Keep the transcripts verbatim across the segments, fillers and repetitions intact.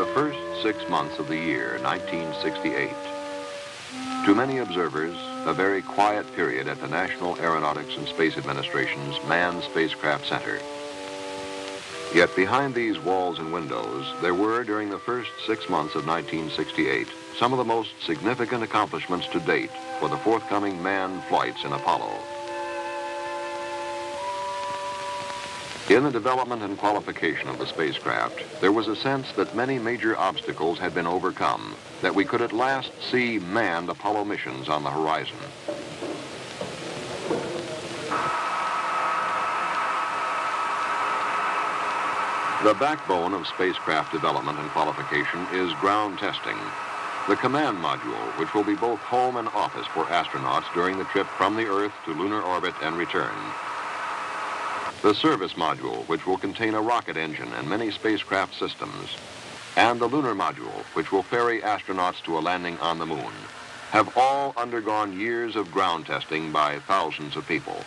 the first six months of the year nineteen sixty-eight. To many observers, a very quiet period at the National Aeronautics and Space Administration's Manned Spacecraft Center. Yet behind these walls and windows, there were, during the first six months of nineteen sixty-eight, some of the most significant accomplishments to date for the forthcoming manned flights in Apollo. In the development and qualification of the spacecraft, there was a sense that many major obstacles had been overcome, that we could at last see manned Apollo missions on the horizon. The backbone of spacecraft development and qualification is ground testing, the command module, which will be both home and office for astronauts during the trip from the Earth to lunar orbit and return. The service module, which will contain a rocket engine and many spacecraft systems, and the lunar module, which will ferry astronauts to a landing on the moon, have all undergone years of ground testing by thousands of people.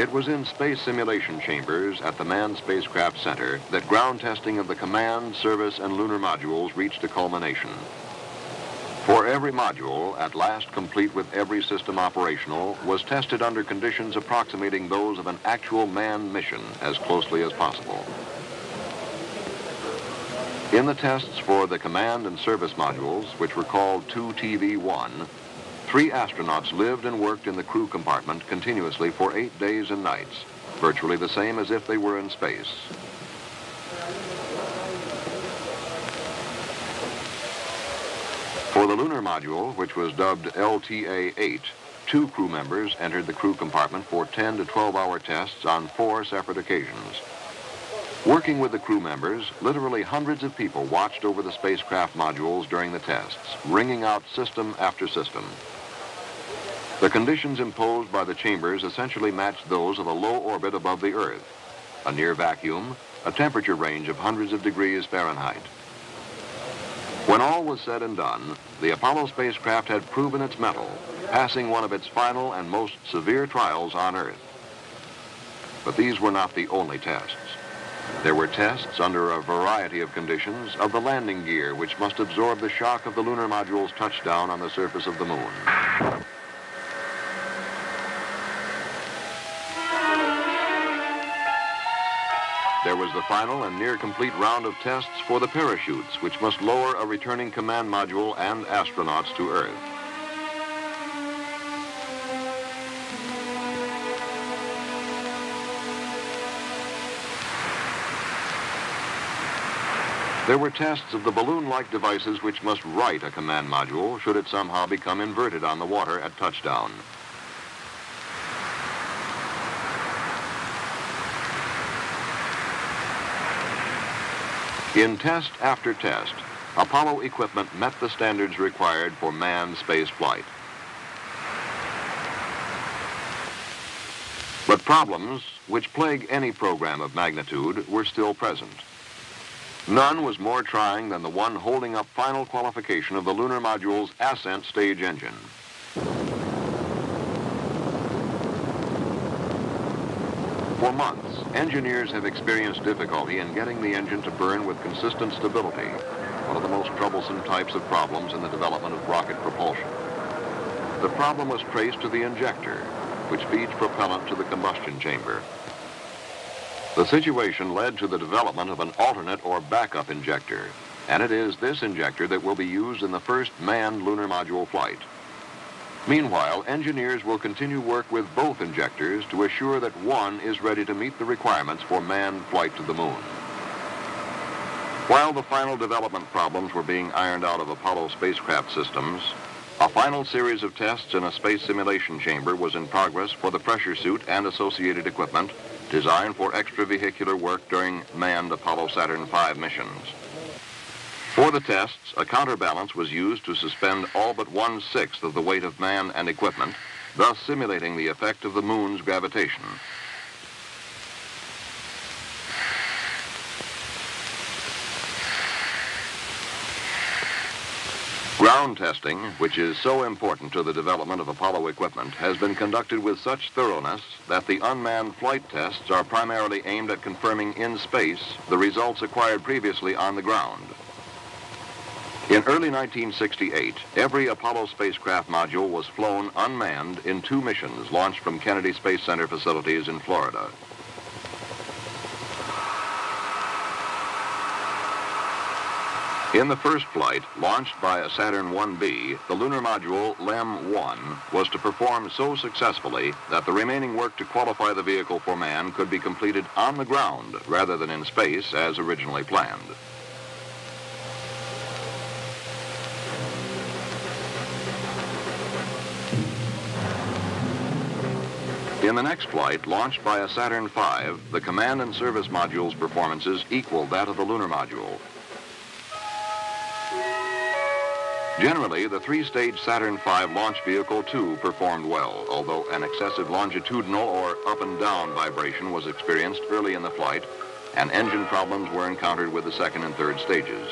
It was in space simulation chambers at the Manned Spacecraft Center that ground testing of the command, service, and lunar modules reached a culmination. For every module, at last complete with every system operational, was tested under conditions approximating those of an actual manned mission as closely as possible. In the tests for the command and service modules, which were called two T V one, three astronauts lived and worked in the crew compartment continuously for eight days and nights, virtually the same as if they were in space. For the lunar module, which was dubbed L T A eight, two crew members entered the crew compartment for ten to twelve hour tests on four separate occasions. Working with the crew members, literally hundreds of people watched over the spacecraft modules during the tests, wringing out system after system. The conditions imposed by the chambers essentially matched those of a low orbit above the Earth, a near vacuum, a temperature range of hundreds of degrees Fahrenheit. When all was said and done, the Apollo spacecraft had proven its mettle, passing one of its final and most severe trials on Earth. But these were not the only tests. There were tests under a variety of conditions of the landing gear, which must absorb the shock of the lunar module's touchdown on the surface of the moon. There was the final and near-complete round of tests for the parachutes, which must lower a returning command module and astronauts to Earth. There were tests of the balloon-like devices which must right a command module should it somehow become inverted on the water at touchdown. In test after test, Apollo equipment met the standards required for manned space flight. But problems, which plague any program of magnitude, were still present. None was more trying than the one holding up final qualification of the lunar module's ascent stage engine. For months, engineers have experienced difficulty in getting the engine to burn with consistent stability, one of the most troublesome types of problems in the development of rocket propulsion. The problem was traced to the injector, which feeds propellant to the combustion chamber. The situation led to the development of an alternate or backup injector, and it is this injector that will be used in the first manned lunar module flight. Meanwhile, engineers will continue work with both injectors to assure that one is ready to meet the requirements for manned flight to the moon. While the final development problems were being ironed out of Apollo spacecraft systems, a final series of tests in a space simulation chamber was in progress for the pressure suit and associated equipment designed for extravehicular work during manned Apollo Saturn V missions. For the tests, a counterbalance was used to suspend all but one-sixth of the weight of man and equipment, thus simulating the effect of the moon's gravitation. Ground testing, which is so important to the development of Apollo equipment, has been conducted with such thoroughness that the unmanned flight tests are primarily aimed at confirming in space the results acquired previously on the ground. In early nineteen sixty-eight, every Apollo spacecraft module was flown unmanned in two missions launched from Kennedy Space Center facilities in Florida. In the first flight, launched by a Saturn one B, the lunar module L M one was to perform so successfully that the remaining work to qualify the vehicle for man could be completed on the ground rather than in space as originally planned. In the next flight, launched by a Saturn five, the command and service module's performances equaled that of the lunar module. Generally, the three-stage Saturn five launch vehicle, too, performed well, although an excessive longitudinal or up-and-down vibration was experienced early in the flight, and engine problems were encountered with the second and third stages.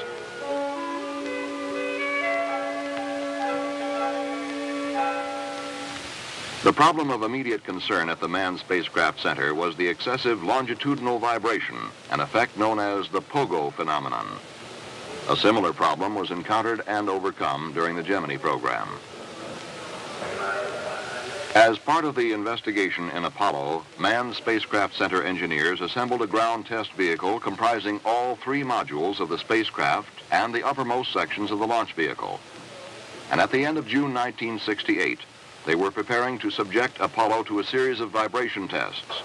The problem of immediate concern at the Manned Spacecraft Center was the excessive longitudinal vibration, an effect known as the Pogo phenomenon. A similar problem was encountered and overcome during the Gemini program. As part of the investigation in Apollo, Manned Spacecraft Center engineers assembled a ground test vehicle comprising all three modules of the spacecraft and the uppermost sections of the launch vehicle. And at the end of June nineteen sixty-eight, they were preparing to subject Apollo to a series of vibration tests.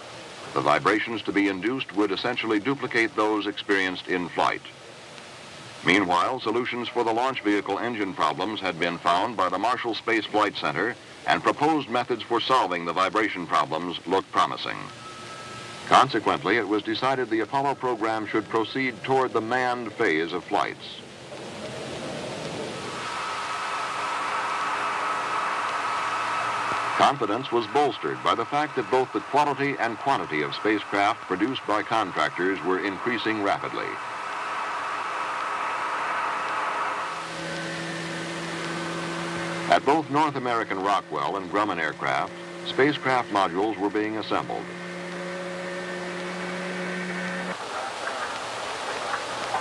The vibrations to be induced would essentially duplicate those experienced in flight. Meanwhile, solutions for the launch vehicle engine problems had been found by the Marshall Space Flight Center, and proposed methods for solving the vibration problems looked promising. Consequently, it was decided the Apollo program should proceed toward the manned phase of flights. Confidence was bolstered by the fact that both the quality and quantity of spacecraft produced by contractors were increasing rapidly. At both North American Rockwell and Grumman Aircraft, spacecraft modules were being assembled.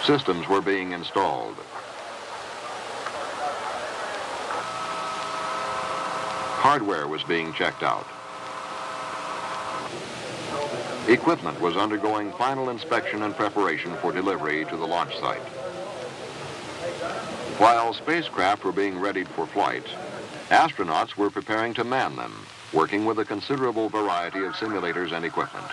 Systems were being installed. Hardware was being checked out. Equipment was undergoing final inspection and preparation for delivery to the launch site. While spacecraft were being readied for flight, astronauts were preparing to man them, working with a considerable variety of simulators and equipment.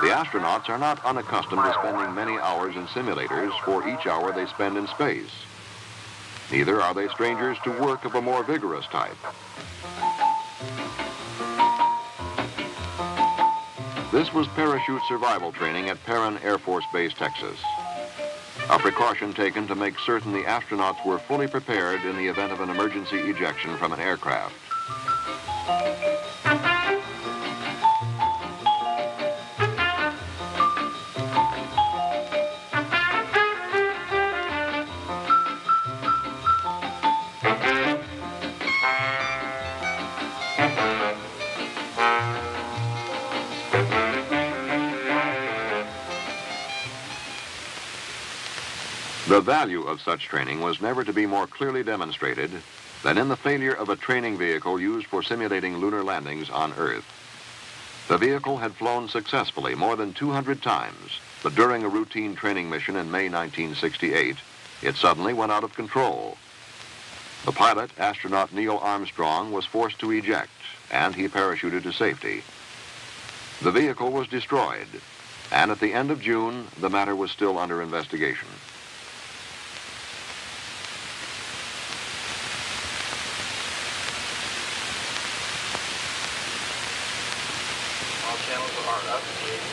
The astronauts are not unaccustomed to spending many hours in simulators for each hour they spend in space. Neither are they strangers to work of a more vigorous type. This was parachute survival training at Perrin Air Force Base, Texas. A precaution taken to make certain the astronauts were fully prepared in the event of an emergency ejection from an aircraft. The value of such training was never to be more clearly demonstrated than in the failure of a training vehicle used for simulating lunar landings on Earth. The vehicle had flown successfully more than two hundred times, but during a routine training mission in May nineteen sixty-eight, it suddenly went out of control. The pilot, astronaut Neil Armstrong, was forced to eject, and he parachuted to safety. The vehicle was destroyed, and at the end of June, the matter was still under investigation.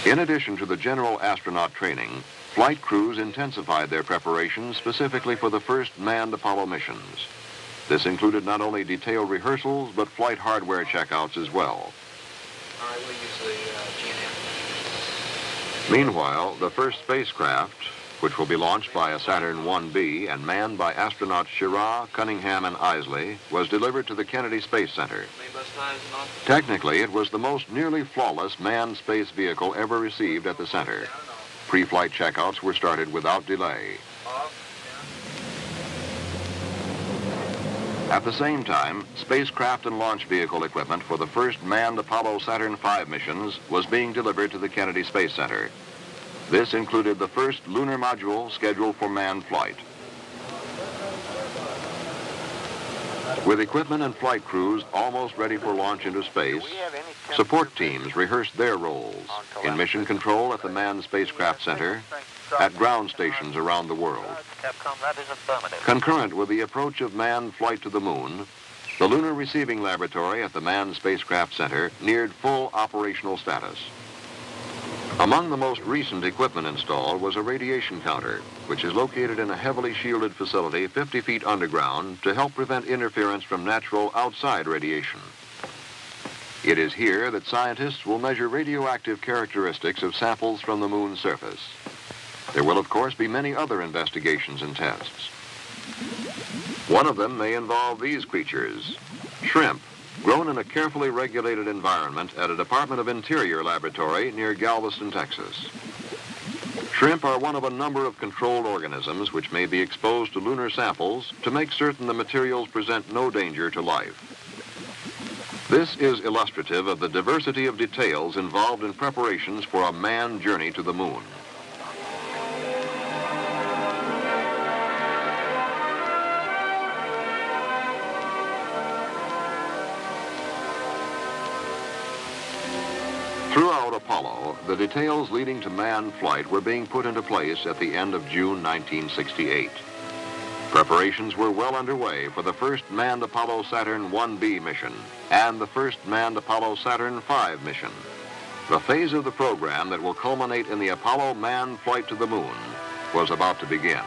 In addition to the general astronaut training, flight crews intensified their preparations specifically for the first manned Apollo missions. This included not only detailed rehearsals, but flight hardware checkouts as well. All right, we'll use the uh, G N M. Meanwhile, the first spacecraft, which will be launched by a Saturn one B and manned by astronauts Schirra, Cunningham, and Eisele, was delivered to the Kennedy Space Center. Technically, it was the most nearly flawless manned space vehicle ever received at the center. Pre-flight checkouts were started without delay. At the same time, spacecraft and launch vehicle equipment for the first manned Apollo Saturn five missions was being delivered to the Kennedy Space Center. This included the first lunar module scheduled for manned flight. With equipment and flight crews almost ready for launch into space, support teams rehearsed their roles in mission control at the Manned Spacecraft Center, at ground stations around the world. Concurrent with the approach of manned flight to the moon, the Lunar Receiving Laboratory at the Manned Spacecraft Center neared full operational status. Among the most recent equipment installed was a radiation counter, which is located in a heavily shielded facility fifty feet underground to help prevent interference from natural outside radiation. It is here that scientists will measure radioactive characteristics of samples from the moon's surface. There will, of course, be many other investigations and tests. One of them may involve these creatures, shrimp, grown in a carefully regulated environment at a Department of Interior laboratory near Galveston, Texas. Shrimp are one of a number of controlled organisms which may be exposed to lunar samples to make certain the materials present no danger to life. This is illustrative of the diversity of details involved in preparations for a manned journey to the moon. Throughout Apollo, the details leading to manned flight were being put into place at the end of June nineteen sixty-eight. Preparations were well underway for the first manned Apollo Saturn one B mission and the first manned Apollo Saturn five mission. The phase of the program that will culminate in the Apollo manned flight to the moon was about to begin.